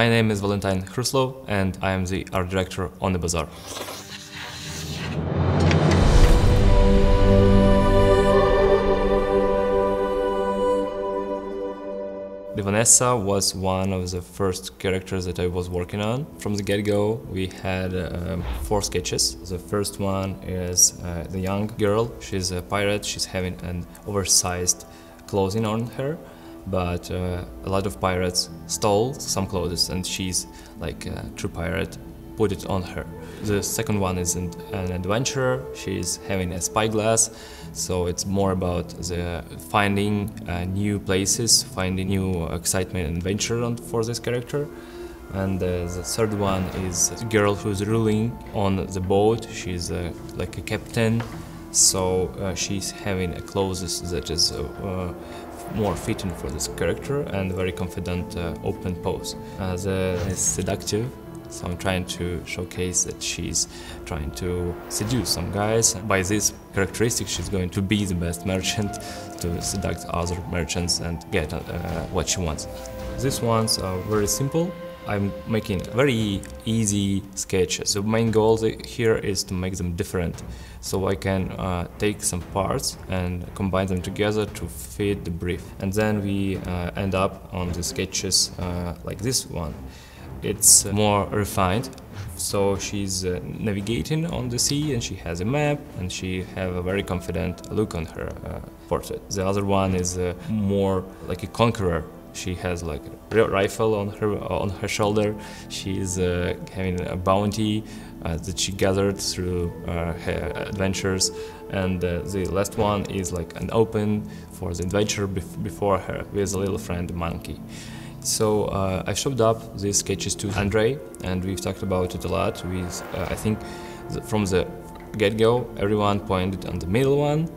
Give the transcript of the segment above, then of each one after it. My name is Valentine Khruslov and I am the art director on The Bazaar. Vanessa was one of the first characters that I was working on. From the get-go we had four sketches. The first one is the young girl. She's a pirate, she's having an oversized clothing on her, but a lot of pirates stole some clothes and she's like a true pirate, put it on her. The second one is an adventurer. She's having a spyglass, so it's more about the finding new places, finding new excitement and adventure for this character. And the third one is a girl who's ruling on the boat. She's like a captain, so she's having a clothes that is more fitting for this character and very confident, open pose. It's seductive. So I'm trying to showcase that she's trying to seduce some guys. By this characteristic, she's going to be the best merchant to seduct other merchants and get what she wants. These ones are very simple. I'm making very easy sketches. The main goal here is to make them different, so I can take some parts and combine them together to fit the brief. And then we end up on the sketches like this one. It's more refined, so she's navigating on the sea and she has a map and she have a very confident look on her portrait. The other one is more like a conqueror. She has like a rifle on her shoulder. She's having a bounty that she gathered through her adventures, and the last one is like an open for the adventure before her with a little friend monkey. So I showed up these sketches to Andrei and we've talked about it a lot. I think from the get-go everyone pointed on the middle one.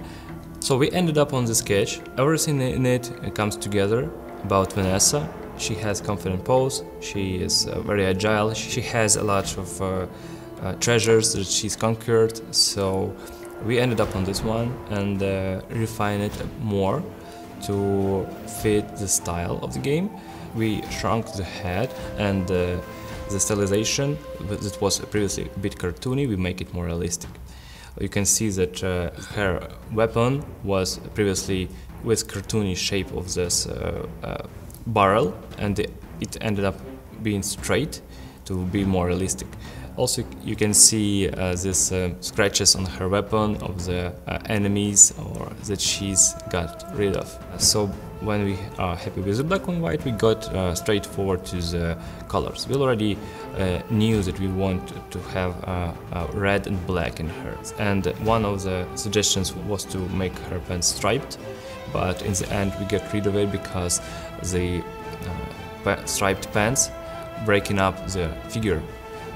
So we ended up on the sketch. Everything in it comes together about Vanessa. She has confident pose, she is very agile, she has a lot of treasures that she's conquered. So we ended up on this one and refined it more to fit the style of the game. We shrunk the head and the stylization that was previously a bit cartoony, we make it more realistic. You can see that her weapon was previously with cartoony shape of this barrel, and it ended up being straight to be more realistic. Also, you can see these scratches on her weapon of the enemies or that she's got rid of. So when we are happy with the black and white, we got straight forward to the colors. We already knew that we want to have red and black in her. And one of the suggestions was to make her pants striped, but in the end we got rid of it because the striped pants breaking up the figure,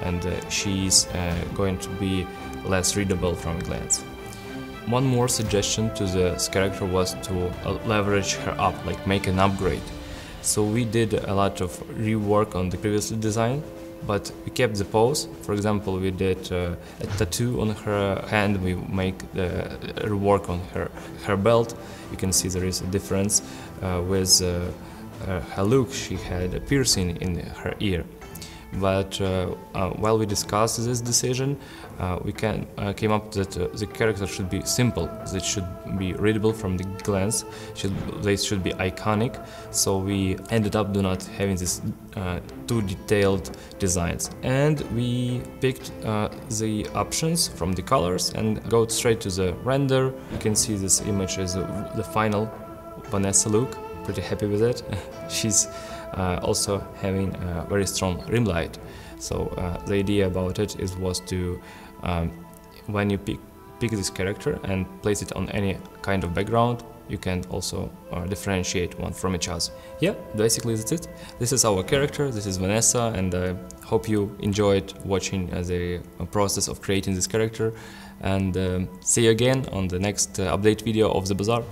and she's going to be less readable from a glance. One more suggestion to this character was to leverage her up, like make an upgrade. So we did a lot of rework on the previous design, but we kept the pose. For example, we did a tattoo on her hand, we make rework on her belt. You can see there is a difference with her look. She had a piercing in her ear. But while we discussed this decision, we came up that the character should be simple, that should be readable from the glance, they should be iconic, so we ended up not having these too detailed designs. And we picked the options from the colors and go straight to the render. You can see this image is the final Vanessa look. Pretty happy with it. She's also having a very strong rim light. So the idea about it was to, when you pick this character and place it on any kind of background, you can also differentiate one from each other. Yeah, basically that's it. This is our character, this is Vanessa, and I hope you enjoyed watching the process of creating this character. And see you again on the next update video of The Bazaar.